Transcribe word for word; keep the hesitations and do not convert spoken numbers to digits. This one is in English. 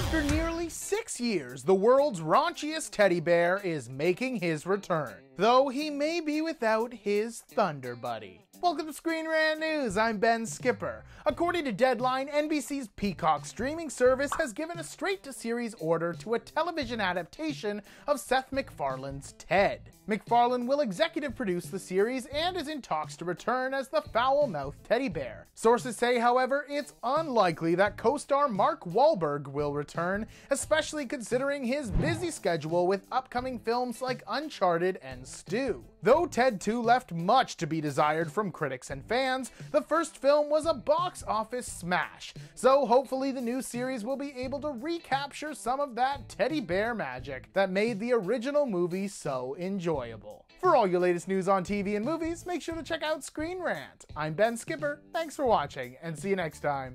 After nearly six years, the world's raunchiest teddy bear is making his return, though he may be without his Thunder Buddy. Welcome to Screen Rant News, I'm Ben Skipper. According to Deadline, N B C's Peacock streaming service has given a straight-to-series order to a television adaptation of Seth MacFarlane's Ted. MacFarlane will executive produce the series and is in talks to return as the foul-mouthed teddy bear. Sources say, however, it's unlikely that co-star Mark Wahlberg will return, especially considering his busy schedule with upcoming films like Uncharted and Stew. Though Ted two left much to be desired from critics and fans, the first film was a box office smash, so hopefully the new series will be able to recapture some of that teddy bear magic that made the original movie so enjoyable. For all your latest news on T V and movies, make sure to check out Screen Rant. I'm Ben Skipper, thanks for watching, and see you next time.